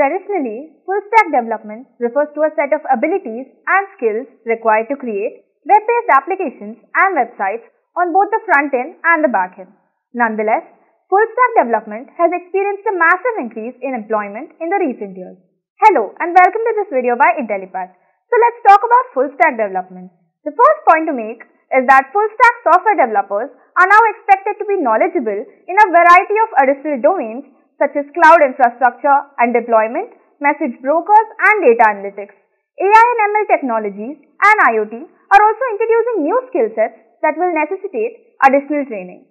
Traditionally, full-stack development refers to a set of abilities and skills required to create web-based applications and websites on both the front-end and the back-end. Nonetheless, full-stack development has experienced a massive increase in employment in the recent years. Hello and welcome to this video by Intellipaat. So let's talk about full-stack development. The first point to make is that full-stack software developers are now expected to be knowledgeable in a variety of additional domains such as cloud infrastructure and deployment, message brokers and data analytics. AI and ML technologies and IoT are also introducing new skill sets that will necessitate additional training.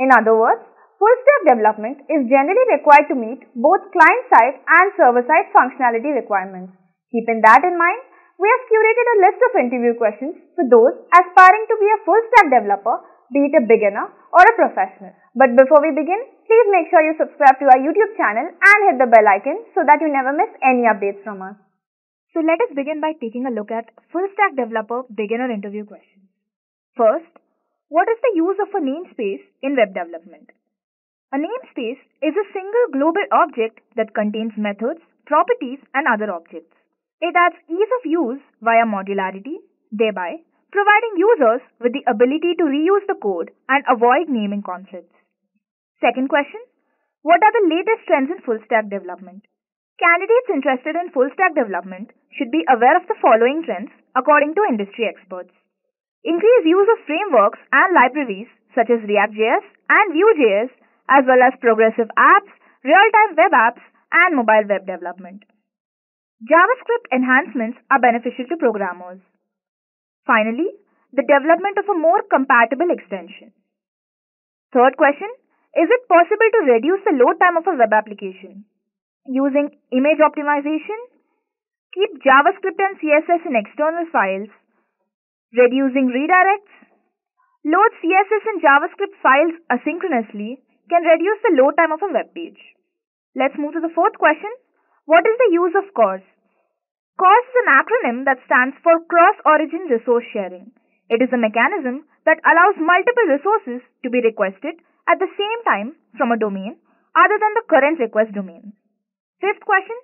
In other words, full-stack development is generally required to meet both client-side and server-side functionality requirements. Keeping that in mind, we have curated a list of interview questions for those aspiring to be a full-stack developer, be it a beginner or a professional. But before we begin, please make sure you subscribe to our YouTube channel and hit the bell icon so that you never miss any updates from us. So let us begin by taking a look at full-stack developer beginner interview questions. First, what is the use of a namespace in web development? A namespace is a single global object that contains methods, properties and other objects. It adds ease of use via modularity, thereby providing users with the ability to reuse the code and avoid naming conflicts. Second question, what are the latest trends in full-stack development? Candidates interested in full-stack development should be aware of the following trends according to industry experts. Increased use of frameworks and libraries such as React.js and Vue.js, as well as progressive apps, real-time web apps, and mobile web development. JavaScript enhancements are beneficial to programmers. Finally, the development of a more compatible extension. Third question, is it possible to reduce the load time of a web application? Using image optimization, keep JavaScript and CSS in external files, reducing redirects, load CSS and JavaScript files asynchronously can reduce the load time of a web page. Let's move to the fourth question. What is the use of CORS? CORS is an acronym that stands for Cross-Origin Resource Sharing. It is a mechanism that allows multiple resources to be requested at the same time from a domain other than the current request domain. Fifth question,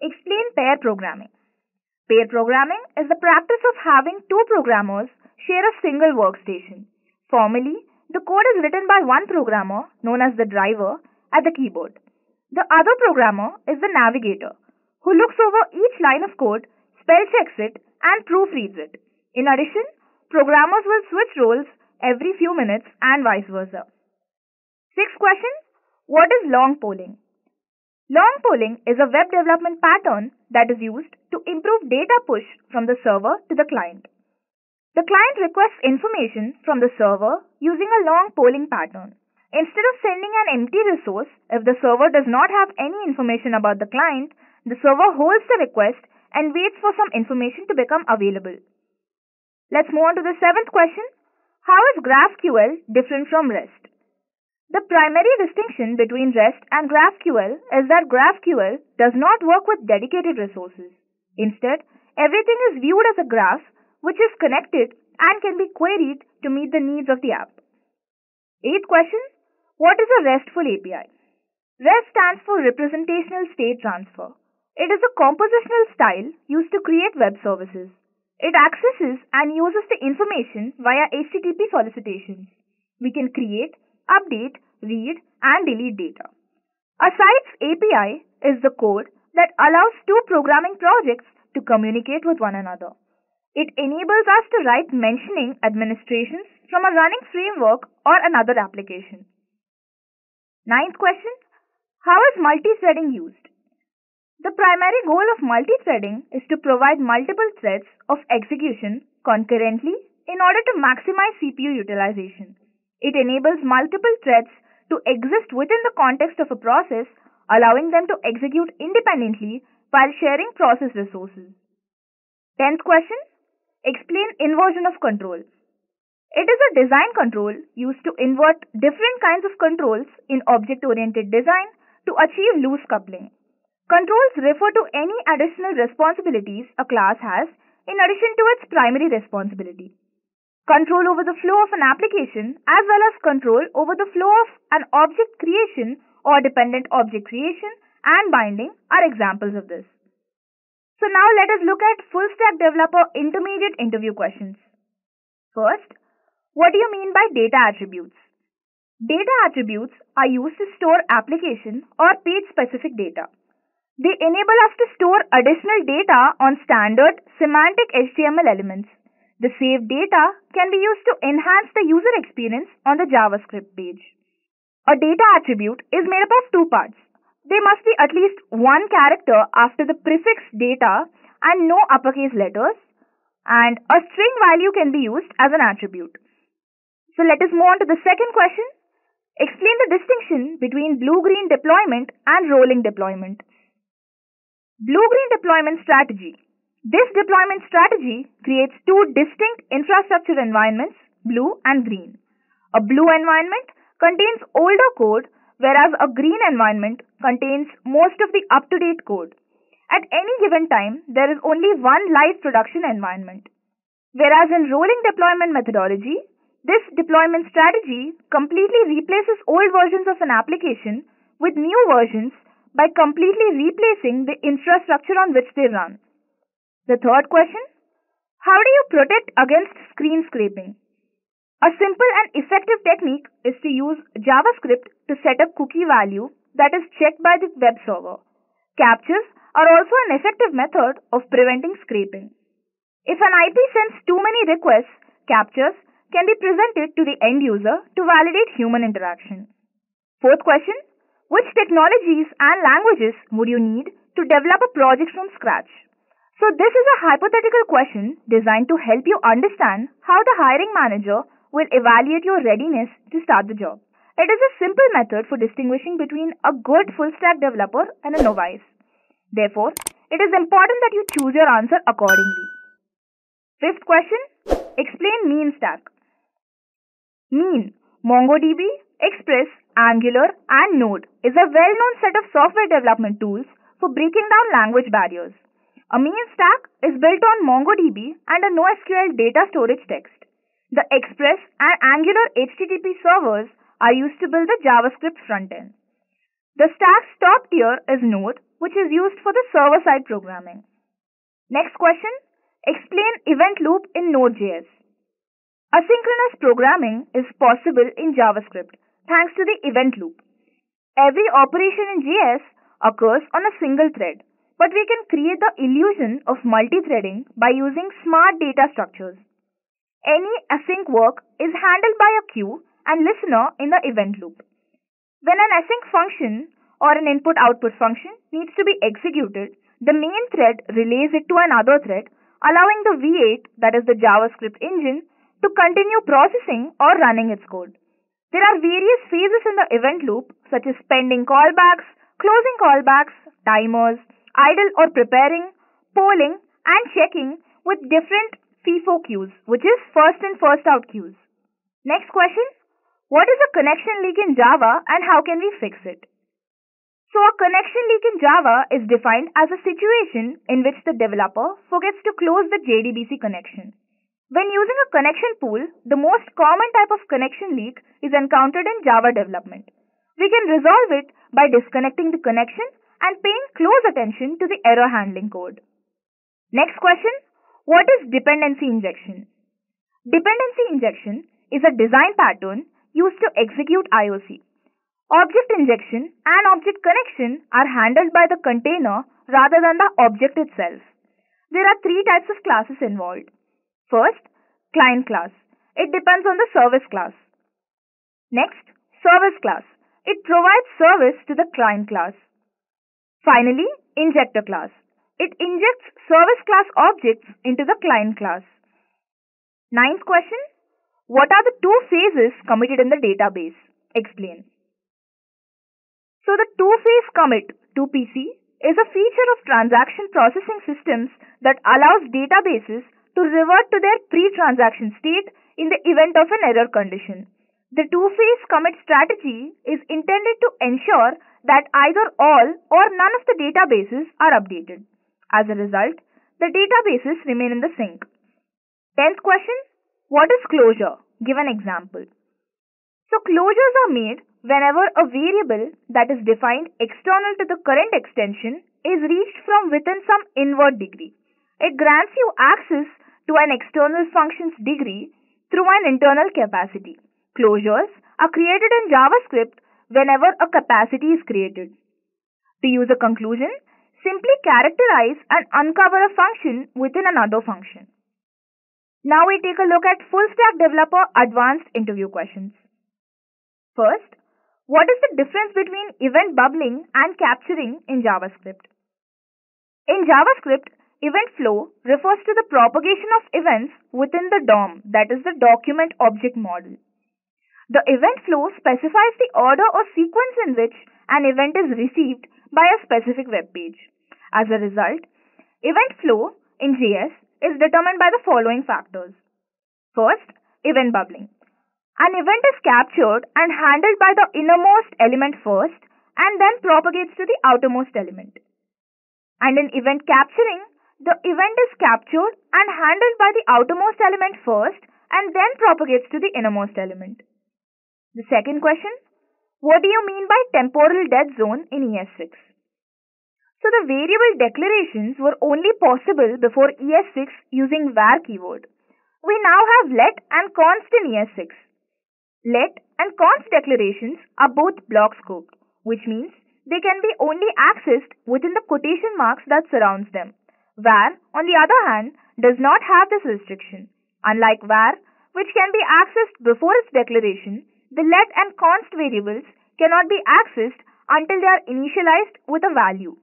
explain pair programming. Pair programming is the practice of having two programmers share a single workstation. Formally, the code is written by one programmer, known as the driver, at the keyboard. The other programmer is the navigator, who looks over each line of code, spell checks it, and proofreads it. In addition, programmers will switch roles every few minutes and vice versa. Sixth question, what is long polling? Long polling is a web development pattern that is used to improve data push from the server to the client. The client requests information from the server using a long polling pattern. Instead of sending an empty resource, if the server does not have any information about the client, the server holds the request and waits for some information to become available. Let's move on to the seventh question. How is GraphQL different from REST? The primary distinction between REST and GraphQL is that GraphQL does not work with dedicated resources. Instead, everything is viewed as a graph which is connected and can be queried to meet the needs of the app. Eighth question. What is a RESTful API? REST stands for Representational State Transfer. It is a compositional style used to create web services. It accesses and uses the information via HTTP solicitations. We can create, update, read, and delete data. A site's API is the code that allows two programming projects to communicate with one another. It enables us to write mentioning administrations from a running framework or another application. Ninth question, how is multi-threading used? The primary goal of multi-threading is to provide multiple threads of execution concurrently in order to maximize CPU utilization. It enables multiple threads to exist within the context of a process, allowing them to execute independently while sharing process resources. Tenth question, explain inversion of control. It is a design control used to invert different kinds of controls in object-oriented design to achieve loose coupling. Controls refer to any additional responsibilities a class has in addition to its primary responsibility. Control over the flow of an application as well as control over the flow of an object creation or dependent object creation and binding are examples of this. So now let us look at full stack developer intermediate interview questions. First, what do you mean by data attributes? Data attributes are used to store application or page specific data. They enable us to store additional data on standard semantic HTML elements. The saved data can be used to enhance the user experience on the JavaScript page. A data attribute is made up of two parts. They must be at least one character after the prefix data and no uppercase letters, and a string value can be used as an attribute. So let us move on to the second question. Explain the distinction between blue-green deployment and rolling deployment. Blue-green deployment strategy. This deployment strategy creates two distinct infrastructure environments, blue and green. A blue environment contains older code, whereas a green environment contains most of the up-to-date code. At any given time, there is only one live production environment. Whereas in rolling deployment methodology, this deployment strategy completely replaces old versions of an application with new versions by completely replacing the infrastructure on which they run. The third question, how do you protect against screen scraping? A simple and effective technique is to use JavaScript to set up cookie value that is checked by the web server. Captures are also an effective method of preventing scraping. If an IP sends too many requests, captures can be presented to the end user to validate human interaction. Fourth question, which technologies and languages would you need to develop a project from scratch? So this is a hypothetical question designed to help you understand how the hiring manager will evaluate your readiness to start the job. It is a simple method for distinguishing between a good full-stack developer and a novice. Therefore, it is important that you choose your answer accordingly. Fifth question, explain MEAN stack. MEAN, MongoDB, Express, Angular, and Node is a well-known set of software development tools for breaking down language barriers. A MEAN stack is built on MongoDB and a NoSQL data storage text. The Express and Angular HTTP servers are used to build the JavaScript front end. The stack's top tier is Node, which is used for the server-side programming. Next question, explain event loop in Node.js. Asynchronous programming is possible in JavaScript thanks to the event loop. Every operation in JS occurs on a single thread. But we can create the illusion of multi-threading by using smart data structures. Any async work is handled by a queue and listener in the event loop. When an async function or an input-output function needs to be executed, the main thread relays it to another thread, allowing the V8, that is the JavaScript engine, to continue processing or running its code. There are various phases in the event loop, such as pending callbacks, closing callbacks, timers, idle or preparing, polling, and checking with different FIFO queues, which is first in, first out queues. Next question, what is a connection leak in Java and how can we fix it? So a connection leak in Java is defined as a situation in which the developer forgets to close the JDBC connection. When using a connection pool, the most common type of connection leak is encountered in Java development. We can resolve it by disconnecting the connection and paying close attention to the error handling code. Next question, what is dependency injection? Dependency injection is a design pattern used to execute IOC. Object injection and object connection are handled by the container rather than the object itself. There are three types of classes involved. First, client class. It depends on the service class. Next, service class. It provides service to the client class. Finally, injector class. It injects service class objects into the client class. Ninth question, what are the two phases committed in the database? Explain. So the two-phase commit, 2PC, is a feature of transaction processing systems that allows databases to revert to their pre-transaction state in the event of an error condition. The two-phase commit strategy is intended to ensure that either all or none of the databases are updated. As a result, the databases remain in the sync. Tenth question, what is closure? Give an example. So closures are made whenever a variable that is defined external to the current extension is reached from within some inward degree. It grants you access to an external function's degree through an internal capacity. Closures are created in JavaScript whenever a capacity is created. To use a conclusion, simply characterize and uncover a function within another function. Now we take a look at full-stack developer advanced interview questions. First, what is the difference between event bubbling and capturing in JavaScript? In JavaScript, event flow refers to the propagation of events within the DOM, that is the document object model. The event flow specifies the order or sequence in which an event is received by a specific web page. As a result, event flow in JS is determined by the following factors. First, event bubbling. An event is captured and handled by the innermost element first and then propagates to the outermost element. And in event capturing, the event is captured and handled by the outermost element first and then propagates to the innermost element. The second question, what do you mean by temporal dead zone in ES6? So the variable declarations were only possible before ES6 using var keyword. We now have let and const in ES6. Let and const declarations are both block scoped, which means they can be only accessed within the quotation marks that surrounds them. Var, on the other hand, does not have this restriction. Unlike var, which can be accessed before its declaration, the let and const variables cannot be accessed until they are initialized with a value.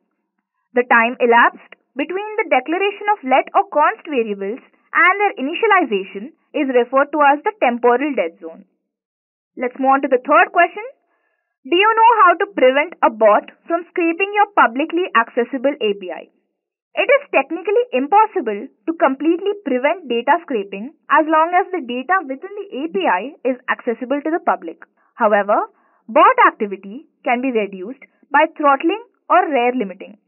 The time elapsed between the declaration of let or const variables and their initialization is referred to as the temporal dead zone. Let's move on to the third question. Do you know how to prevent a bot from scraping your publicly accessible API? It is technically impossible to completely prevent data scraping as long as the data within the API is accessible to the public. However, bot activity can be reduced by throttling or rare limiting.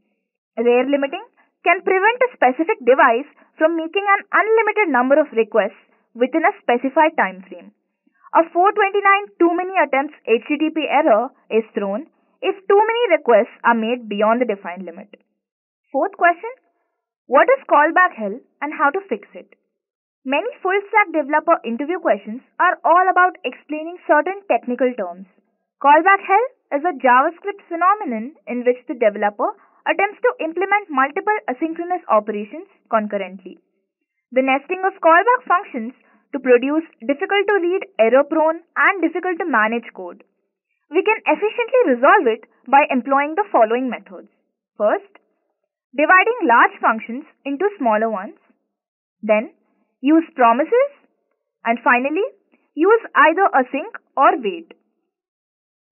Rare limiting can prevent a specific device from making an unlimited number of requests within a specified time frame. A 429 too many attempts HTTP error is thrown if too many requests are made beyond the defined limit. Fourth question, what is callback hell and how to fix it? Many full-stack developer interview questions are all about explaining certain technical terms. Callback hell is a JavaScript phenomenon in which the developer attempts to implement multiple asynchronous operations concurrently. The nesting of callback functions to produce difficult-to-read, error-prone, and difficult-to-manage code. We can efficiently resolve it by employing the following methods. First, dividing large functions into smaller ones. Then, use promises. And finally, use either async or wait.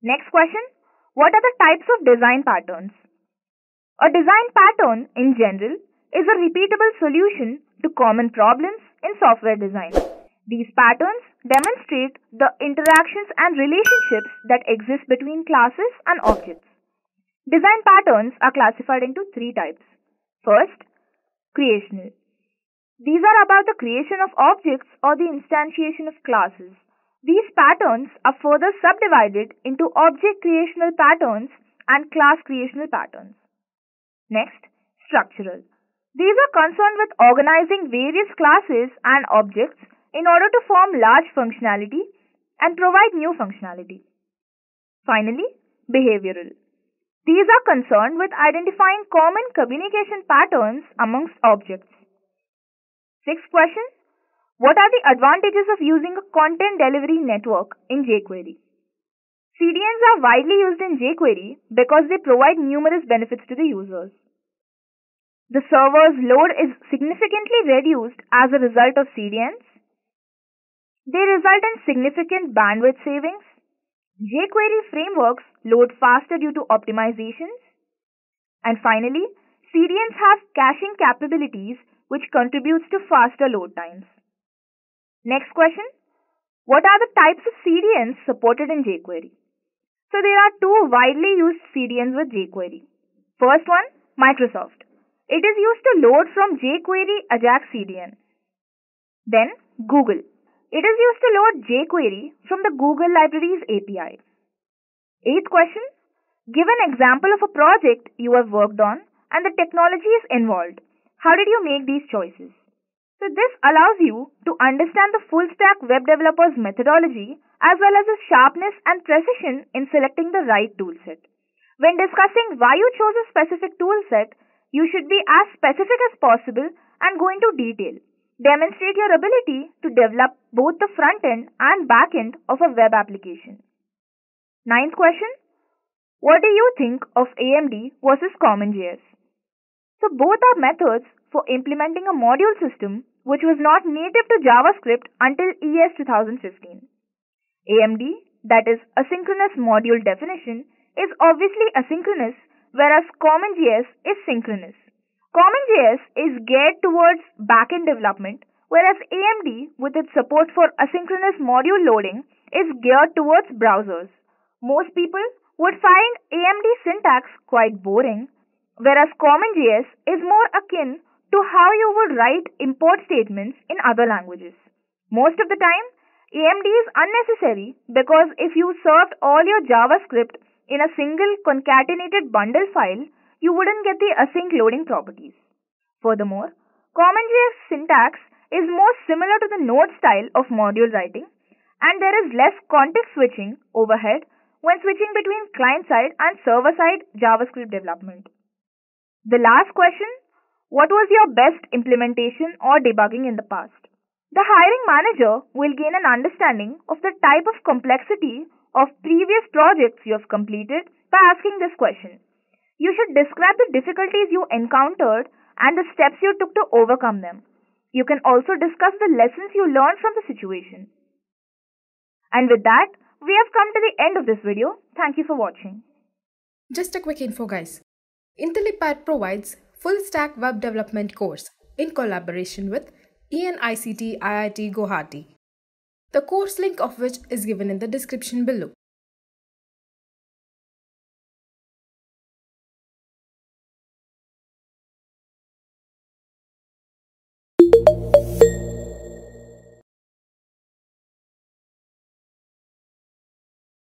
Next question, what are the types of design patterns? A design pattern, in general, is a repeatable solution to common problems in software design. These patterns demonstrate the interactions and relationships that exist between classes and objects. Design patterns are classified into three types. First, creational. These are about the creation of objects or the instantiation of classes. These patterns are further subdivided into object creational patterns and class creational patterns. Next, structural. These are concerned with organizing various classes and objects in order to form large functionality and provide new functionality. Finally, behavioral. These are concerned with identifying common communication patterns amongst objects. Sixth question, what are the advantages of using a content delivery network in jQuery? CDNs are widely used in jQuery because they provide numerous benefits to the users. The server's load is significantly reduced as a result of CDNs. They result in significant bandwidth savings. jQuery frameworks load faster due to optimizations. And finally, CDNs have caching capabilities which contributes to faster load times. Next question, what are the types of CDNs supported in jQuery? So there are two widely used CDNs with jQuery. First one, Microsoft. It is used to load from jQuery Ajax CDN. Then Google. It is used to load jQuery from the Google Libraries API. Eighth question. Give an example of a project you have worked on and the technologies involved. How did you make these choices? So this allows you to understand the full stack web developer's methodology as well as the sharpness and precision in selecting the right toolset. When discussing why you chose a specific toolset, you should be as specific as possible and go into detail. Demonstrate your ability to develop both the front end and back end of a web application. Ninth question. What do you think of AMD versus CommonJS? So both are methods for implementing a module system which was not native to JavaScript until ES 2015. AMD, that is asynchronous module definition, is obviously asynchronous, whereas CommonJS is synchronous. CommonJS is geared towards back-end development, whereas AMD, with its support for asynchronous module loading, is geared towards browsers. Most people would find AMD syntax quite boring, whereas CommonJS is more akin to how you would write import statements in other languages. Most of the time, AMD is unnecessary because if you served all your JavaScript in a single concatenated bundle file, you wouldn't get the async loading properties. Furthermore, CommonJS syntax is more similar to the Node style of module writing, and there is less context switching overhead when switching between client-side and server-side JavaScript development. The last question, what was your best implementation or debugging in the past? The hiring manager will gain an understanding of the type of complexity of previous projects you have completed by asking this question. You should describe the difficulties you encountered and the steps you took to overcome them. You can also discuss the lessons you learned from the situation. And with that, we have come to the end of this video. Thank you for watching. Just a quick info, guys. Intellipaat provides full-stack web development course in collaboration with ENICT IIT Guwahati. The course link of which is given in the description below.